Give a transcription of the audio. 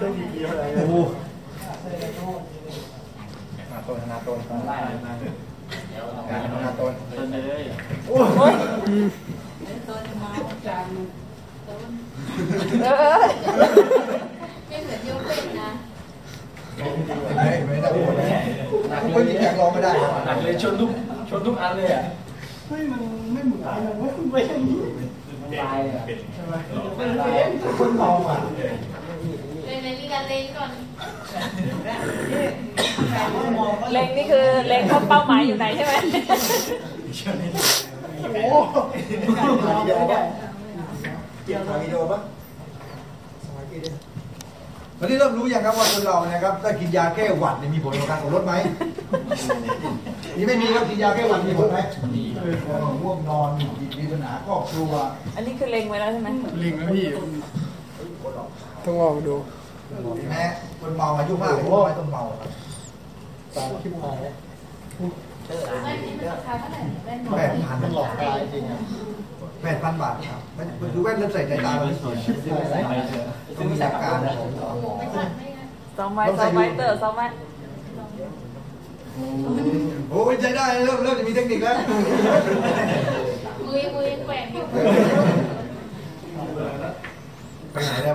ได้ดีเยอะเลยโอ้โหนาโต้นนาโต้นเลยโอ้ยนาโต้นเมาจังไม่เหมือนยกเป็นนะไม่ได้พูดเลยไม่มีแขกรอไม่ได้หนักเลยชนทุกอันเลยอ่ะไม่มันไม่เหมือนไม่ใช่นี้ตายเลยใช่ไหมเป็นคนเมาอ่ะเล็งนี่กันเล็งก่อนเล็งนี่คือเล็งเข้าเป้าหมายอยู่ไหนใช่ไหมโอ้เกี่ยวกับวิดีโอปะสมัยกี่เดือนตอนนี้เริ่มรู้ยังครับว่าคนเรานะครับถ้ากินยาแก้หวัดมีผลต่อการขับรถไหมนี่ไม่มีครับกินยาแก้หวัดมีผลไหมง่วงนอนมีปัญหาครอบครัวอันนี้คือเล็งไว้แล้วใช่ไหมเล็งแล้วพี่ต้องลองดูแม่คนเมาอายุมากเลยไม่ต้องเมาตามที่ผ่านเลยไม่มีราคาเท่าไหร่แม่ผ่านมันหลอกตายจริง8,000 บาทครับดูแว่นเริ่มใส่ใจตาเลยต้องมีหลักการซ้อมไว้โอ้ยใจได้เริ่มจะมีเทคนิคแล้วมือแกว่งไปไหนได้